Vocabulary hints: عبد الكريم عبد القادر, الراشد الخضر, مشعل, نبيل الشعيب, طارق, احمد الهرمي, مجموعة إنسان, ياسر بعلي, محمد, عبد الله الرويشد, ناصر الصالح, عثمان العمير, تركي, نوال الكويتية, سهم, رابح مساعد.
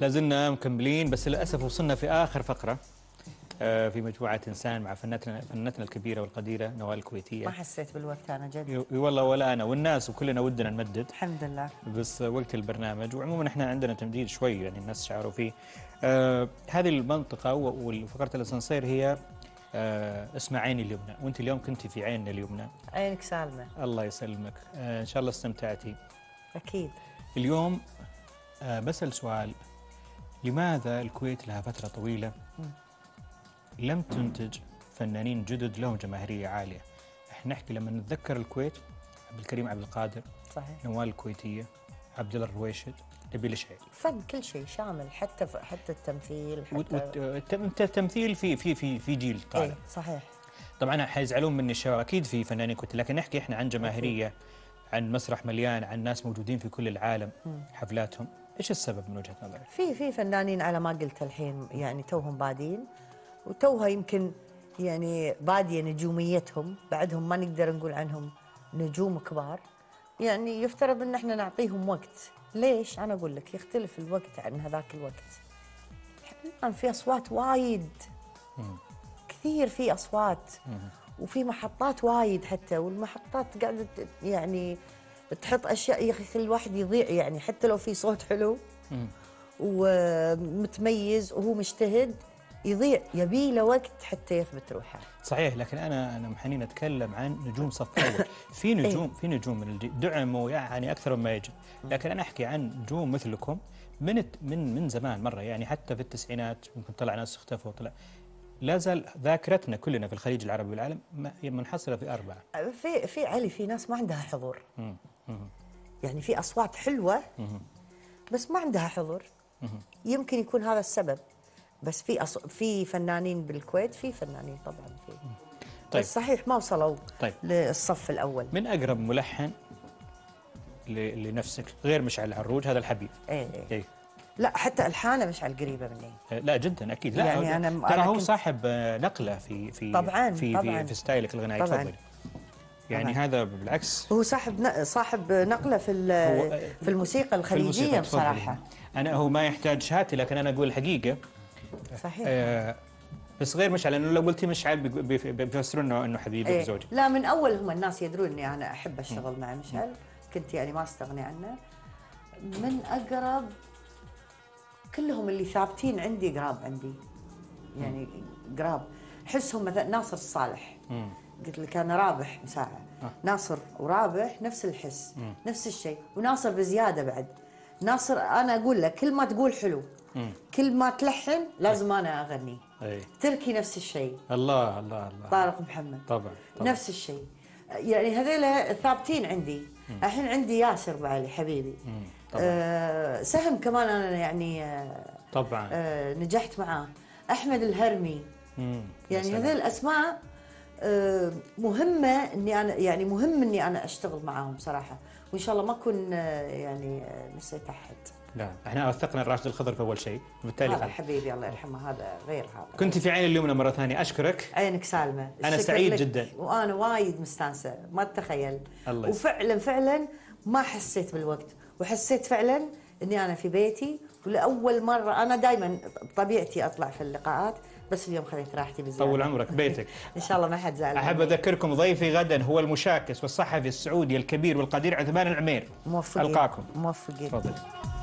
لازلنا مكملين، بس للأسف وصلنا في آخر فقرة في مجموعة إنسان مع فنتنا الكبيرة والقديرة نوال الكويتية. ما حسيت بالوقت أنا جد والله، ولا أنا والناس وكلنا ودنا نمدد الحمد لله، بس وقت البرنامج. وعموما احنا عندنا تمديد شوي يعني الناس شعروا فيه. هذه المنطقة وفقرة الأسانسير هي اسم عيني اليمنى، وأنت اليوم كنت في عيننا اليمنى. عينك سالمة الله يسلمك، إن شاء الله استمتعتي. أكيد. اليوم بسأل سؤال، لماذا الكويت لها فترة طويلة لم تنتج فنانين جدد لهم جماهيرية عالية؟ احنا نحكي لما نتذكر الكويت عبد الكريم عبد القادر صحيح، نوال الكويتية، عبد الله الرويشد، نبيل الشعيب، فن كل شيء شامل، حتى التمثيل، التمثيل في جيل طالع. ايه صحيح. طبعا حيزعلون مني الشباب اكيد في فنانين كويت، لكن نحكي احنا عن جماهيرية، عن مسرح مليان، عن ناس موجودين في كل العالم حفلاتهم. ايش السبب من وجهة نظرك؟ في فنانين على ما قلت الحين يعني توهم بادين، وتوها يمكن يعني بادية نجوميتهم، بعدهم ما نقدر نقول عنهم نجوم كبار، يعني يفترض ان احنا نعطيهم وقت. ليش؟ انا اقول لك يختلف الوقت عن هذاك الوقت. الان في اصوات وايد كثير، في اصوات وفي محطات وايد حتى، والمحطات قاعده يعني تحط اشياء يا اخي الواحد يضيع يعني، حتى لو في صوت حلو ومتميز وهو مجتهد يضيع، يبي له وقت حتى يثبت روحه. صحيح، لكن انا محنين اتكلم عن نجوم صف اول، في نجوم في نجوم من دعموا يعني اكثر مما يجب، لكن انا احكي عن نجوم مثلكم من من من زمان مره، يعني حتى في التسعينات ممكن طلع ناس اختفوا، طلع لا زال ذاكرتنا كلنا في الخليج العربي والعالم منحصره في اربعه. في علي، في ناس ما عندها حضور. يعني في اصوات حلوه بس ما عندها حضور. يمكن يكون هذا السبب. بس في فنانين بالكويت، في فنانين طبعا في طيب. بس صحيح ما وصلوا طيب. للصف الاول. من اقرب ملحن لنفسك غير مشعل العروج هذا الحبيب؟ ايه لا حتى الحانه مشعل قريبه مني. لا جدا اكيد. لا يعني انا ترى هو صاحب نقله في طبعاً في طبعاً في ستايلك الغنائي. تفضلي. يعني هذا بالعكس هو صاحب نقله في الموسيقى الخليجيه بصراحه. انا هو ما يحتاج شهادتي، لكن انا اقول الحقيقه صحيح. بس غير مشعل، لانه لو قلتي مشعل بيفسرون انه حبيبي وزوجي. لا من اول هم الناس يدرون اني انا احب اشتغل مع مشعل، كنت يعني ما استغني عنه. من اقرب كلهم اللي ثابتين عندي قراب عندي، يعني قراب احسهم. مثلا ناصر الصالح قلت لك انا، رابح مساعد ناصر ورابح نفس الحس نفس الشيء، وناصر بزياده بعد. ناصر انا اقول لك كل ما تقول حلو كل ما تلحن لازم انا اغني. أي. تركي نفس الشيء. الله الله الله. طارق محمد طبعا. نفس الشيء، يعني هذيلا ثابتين عندي. الحين عندي ياسر بعلي حبيبي. سهم كمان انا يعني طبعا نجحت معاه. احمد الهرمي. يعني هذيل الاسماء مهمه اني انا يعني مهم اني انا اشتغل معاهم صراحه، وان شاء الله ما اكون يعني نسيت احد. لا احنا وثقنا الراشد الخضر في اول شيء، بالتالي هذا حبيبي الله يرحمه، هذا غير هذا. كنت في عين اليمنى مره ثانيه، اشكرك. عينك سالمه. انا سعيد جدا وانا وايد مستانسه ما تتخيل. الله يسلمك. وفعلا فعلا ما حسيت بالوقت، وحسيت فعلا اني انا في بيتي، ولاول مره. انا دائما بطبيعتي اطلع في اللقاءات، بس اليوم خذيت راحتي بزياده. طول عمرك بيتك. ان شاء الله ما حد زعل. احب اذكركم ضيفي غدا هو المشاكس والصحفي السعودي الكبير والقدير عثمان العمير. موفقين. القاكم. موفقين. تفضل.